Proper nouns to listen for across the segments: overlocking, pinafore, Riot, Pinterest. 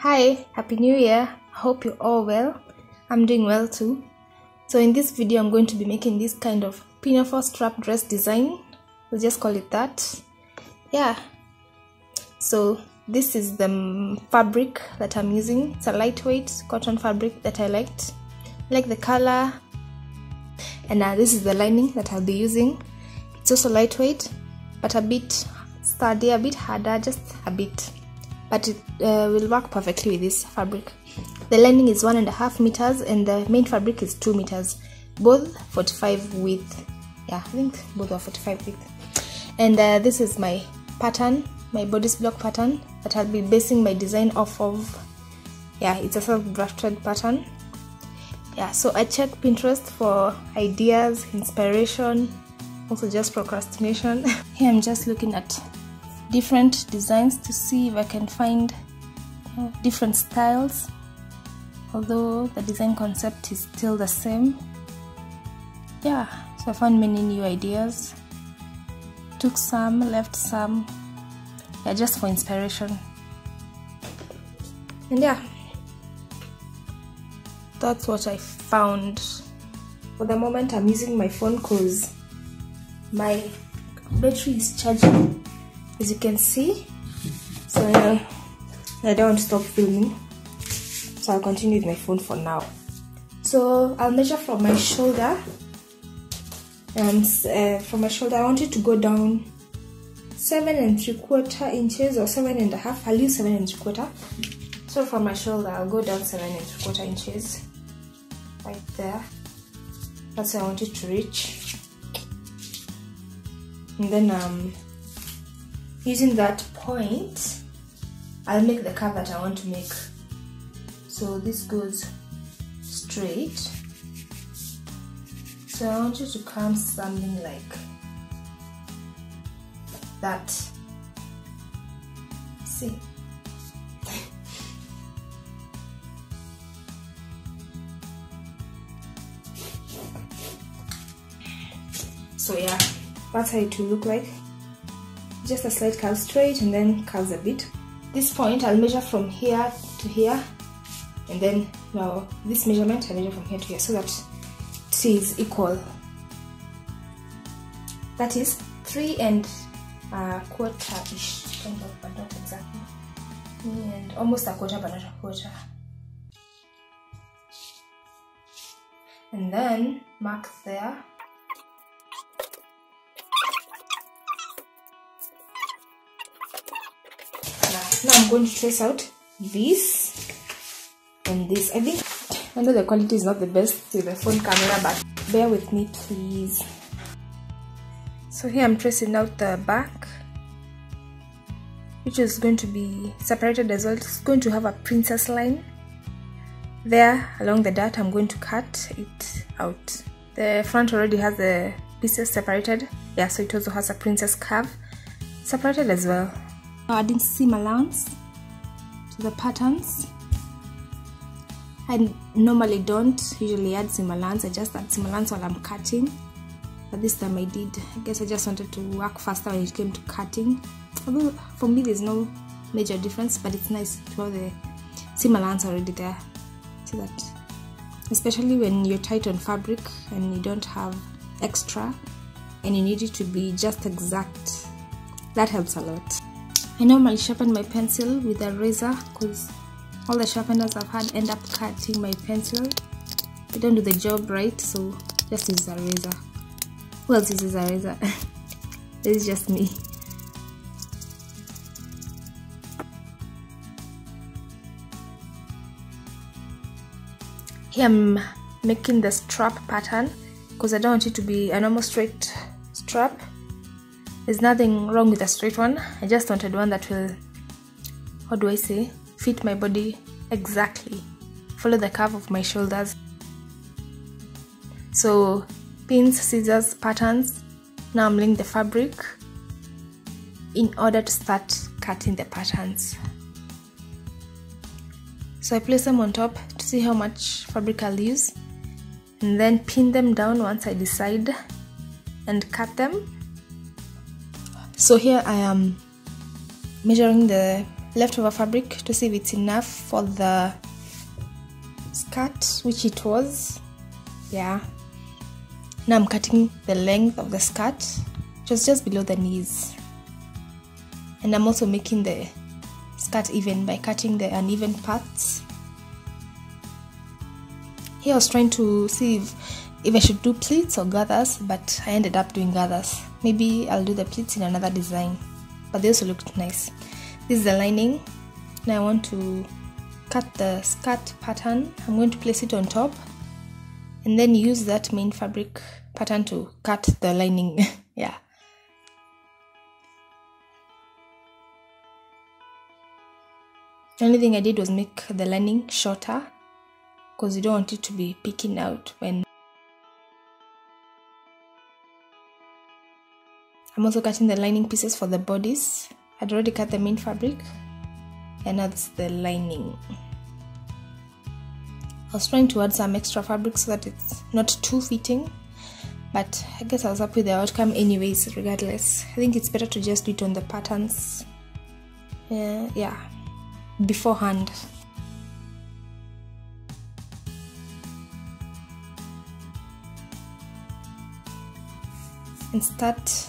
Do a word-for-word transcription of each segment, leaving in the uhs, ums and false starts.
Hi, happy new year. I hope you're all well. I'm doing well too. So in this video I'm going to be making this kind of pinafore strap dress design. We'll just call it that. Yeah, so this is the fabric that I'm using. It's a lightweight cotton fabric that I liked. I like the color, and uh, this is the lining that I'll be using. It's also lightweight but a bit sturdy, a bit harder, just a bit, but it uh, will work perfectly with this fabric. The lining is one and a half meters and the main fabric is two meters, both forty-five width. Yeah, I think both are forty-five width. And uh, this is my pattern, my bodice block pattern that I'll be basing my design off of. Yeah, it's a self-drafted pattern. Yeah, so I check Pinterest for ideas, inspiration, also just procrastination. Here I'm just looking at different designs to see if I can find uh, different styles, although the design concept is still the same. Yeah, so I found many new ideas, took some, left some, yeah, just for inspiration. And yeah, that's what I found. For the moment I'm using my phone because my battery is charging, as you can see, so uh, I don't stop filming, so I'll continue with my phone for now. So I'll measure from my shoulder, and uh, from my shoulder I want it to go down seven and three quarter inches or seven and a half. I'll use seven and three quarter. So from my shoulder I'll go down seven and three quarter inches, right there. That's where I want it to reach. And then um, using that point, I'll make the curve that I want to make. So this goes straight. So I want you to come something like that. See? So yeah, that's how it will look like. Just a slight curve straight and then curves a bit. This point I'll measure from here to here, and then now this measurement I'll measure from here to here so that it is equal. That is three and a quarter ish, kind of, but not exactly. And almost a quarter, but not a quarter. And then mark there. Now I'm going to trace out this and this. I think I know the quality is not the best with the phone camera, but bear with me please. So here I'm tracing out the back, which is going to be separated as well. It's going to have a princess line there along the dart. I'm going to cut it out. The front already has the pieces separated. Yeah, so it also has a princess curve separated as well. Adding seam allowance to the patterns. I normally don't usually add seam allowance. I just add seam allowance while I'm cutting, but this time I did. I guess I just wanted to work faster when it came to cutting. Although for me there's no major difference, but it's nice to have the seam allowance already there, so that especially when you're tight on fabric and you don't have extra and you need it to be just exact, that helps a lot. I normally sharpen my pencil with a razor because all the sharpeners I've had end up cutting my pencil. They don't do the job right, so just use a razor. Who else uses a razor? This is just me. Here I'm making the strap pattern because I don't want it to be a normal straight strap. There's nothing wrong with a straight one. I just wanted one that will, how do I say, fit my body exactly. Follow the curve of my shoulders. So pins, scissors, patterns. Now I'm laying the fabric in order to start cutting the patterns. So I place them on top to see how much fabric I'll use, and then pin them down once I decide and cut them. So here I am measuring the leftover fabric to see if it's enough for the skirt, which it was. Yeah, now I'm cutting the length of the skirt, which was just below the knees, and I'm also making the skirt even by cutting the uneven parts. Here I was trying to see if, if I should do pleats or gathers, but I ended up doing gathers. Maybe I'll do the pleats in another design, but they also looked nice. This is the lining. Now I want to cut the skirt pattern. I'm going to place it on top and then use that main fabric pattern to cut the lining. Yeah. The only thing I did was make the lining shorter, because you don't want it to be peeking out when I'm also cutting the lining pieces for the bodies. I'd already cut the main fabric, and now that's the lining. I was trying to add some extra fabric so that it's not too fitting, but I guess I was happy with the outcome anyways. Regardless, I think it's better to just do it on the patterns. Yeah, yeah. Beforehand. And start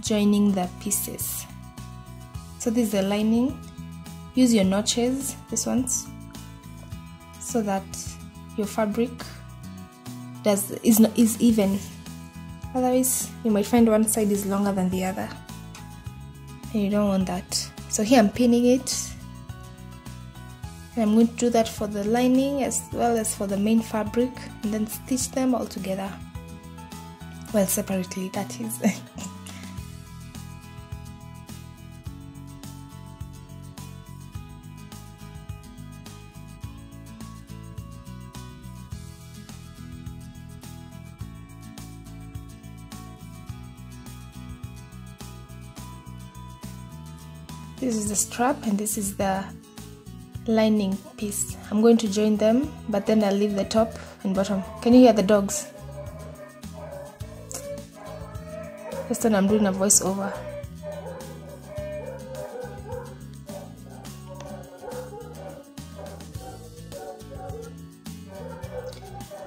joining the pieces. So this is the lining. Use your notches, these ones, so that your fabric does is not is even. Otherwise, you might find one side is longer than the other, and you don't want that. So here I'm pinning it. And I'm going to do that for the lining as well as for the main fabric, and then stitch them all together, well, separately, that is. This is the strap and this is the lining piece. I'm going to join them, but then I'll leave the top and bottom. Can you hear the dogs? Just then I'm doing a voiceover.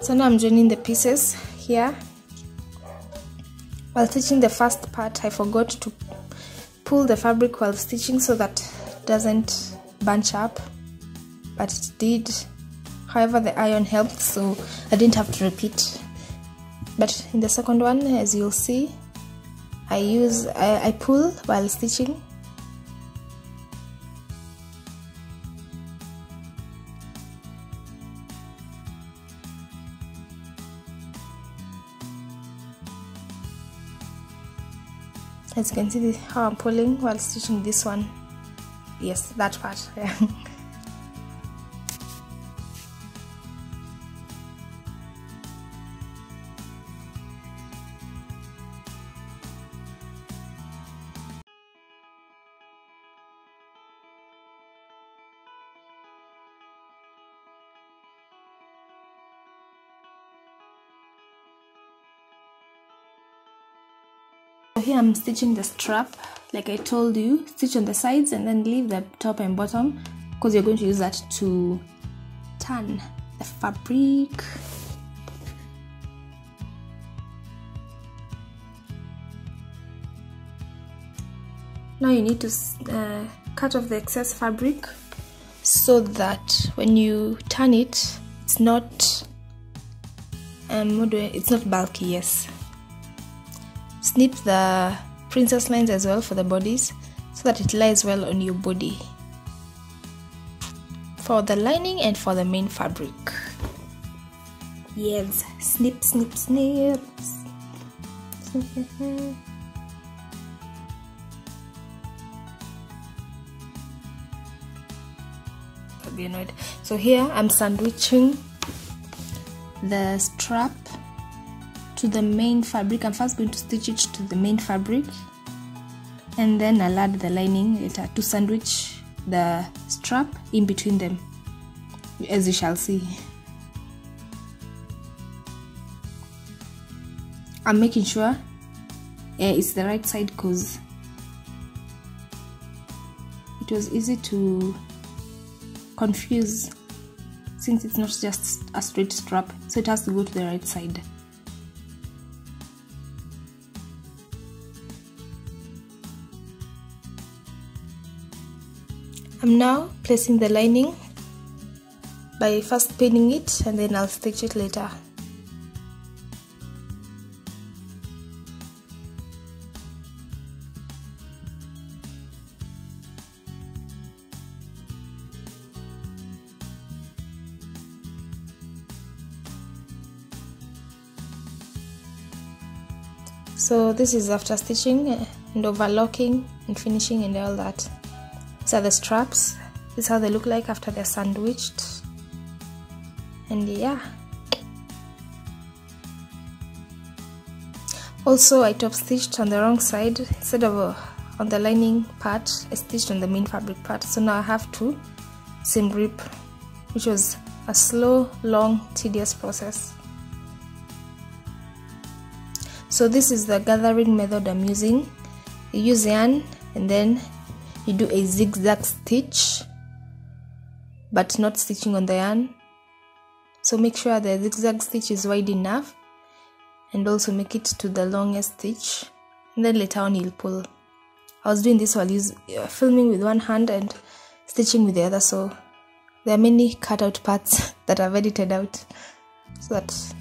So now I'm joining the pieces here. While stitching the first part, I forgot to pull the fabric while stitching so that it doesn't bunch up. But it did. However, the iron helped, so I didn't have to repeat. But in the second one, as you'll see, I use I, I pull while stitching. As you can see, this, how I'm pulling while stitching this one. Yes, that part. Yeah. Here I'm stitching the strap, like I told you, stitch on the sides and then leave the top and bottom, because you're going to use that to turn the fabric. Now you need to uh, cut off the excess fabric so that when you turn it, it's not um, what do I, it's not bulky. Yes. Snip the princess lines as well for the bodies so that it lies well on your body, for the lining and for the main fabric. Yes, snip, snip, snip. I'll be annoyed. So here I'm sandwiching the strap to the main fabric. I'm first going to stitch it to the main fabric, and then I'll add the lining later to sandwich the strap in between them, as you shall see. I'm making sure it's the right side, because it was easy to confuse since it's not just a straight strap, so it has to go to the right side. I'm now placing the lining by first pinning it and then I'll stitch it later. So this is after stitching and overlocking and finishing and all that. These are the straps. This is how they look like after they're sandwiched. And yeah. Also I top stitched on the wrong side. Instead of uh, on the lining part, I stitched on the main fabric part. So now I have to seam rip, which was a slow, long, tedious process. So this is the gathering method I'm using. You use yarn and then you do a zigzag stitch, but not stitching on the yarn. So make sure the zigzag stitch is wide enough and also make it to the longest stitch, and then later on you'll pull. I was doing this while using, filming with one hand and stitching with the other, so there are many cut out parts that I've edited out so that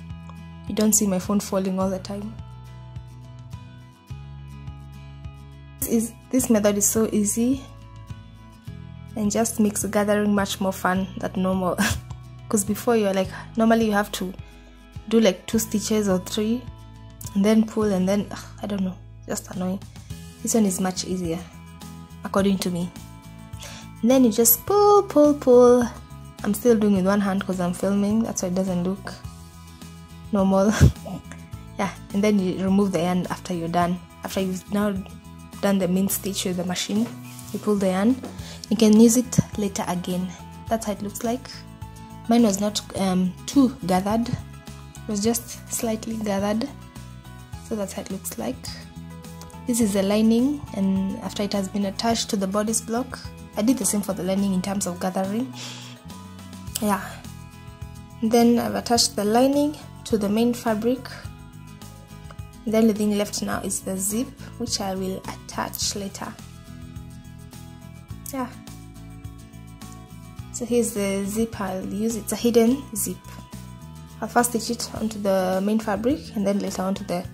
you don't see my phone falling all the time. Is, this method is so easy and just makes gathering much more fun than normal, because before you're like, normally you have to do like two stitches or three and then pull and then ugh, I don't know, just annoying. This one is much easier according to me, and then you just pull pull pull. I'm still doing with one hand because I'm filming, that's why it doesn't look normal. Yeah, and then you remove the yarn after you're done, after you've now done the main stitch with the machine. You pull the yarn, you can use it later again. That's how it looks like. Mine was not um, too gathered, it was just slightly gathered, so that's how it looks like. This is the lining, and after it has been attached to the bodice block, I did the same for the lining in terms of gathering. Yeah, and then I've attached the lining to the main fabric. The only thing left now is the zip, which I will attach later. Yeah. So here's the zip I'll use. It's a hidden zip. I'll first stitch it onto the main fabric and then later onto the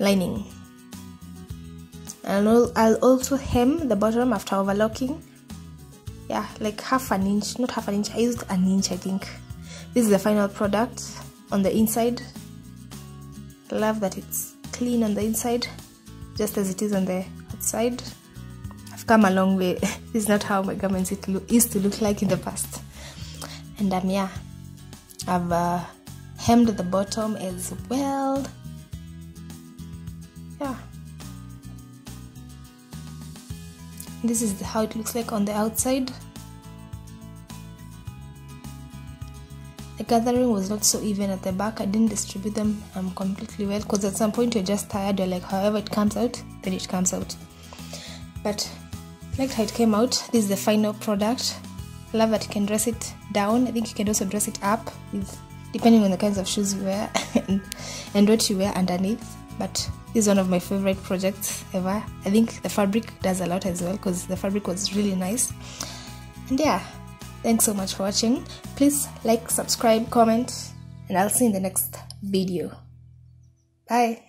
lining. And I'll, I'll also hem the bottom after overlocking. Yeah, like half an inch. Not half an inch. I used an inch, I think. This is the final product on the inside. Love that it's clean on the inside just as it is on the outside. I've come a long way. This is not how my garments it lo- used to look like in the past. And um, yeah, I've uh, hemmed the bottom as well. Yeah, this is how it looks like on the outside. The gathering was not so even at the back. I didn't distribute them um, completely well, because at some point you're just tired. You're like, however it comes out, then it comes out. But I liked how it came out. This is the final product. I love that you can dress it down. I think you can also dress it up, with, depending on the kinds of shoes you wear and, and what you wear underneath. But this is one of my favorite projects ever. I think the fabric does a lot as well, because the fabric was really nice. And yeah. Thanks so much for watching. Please like, subscribe, comment, and I'll see you in the next video. Bye!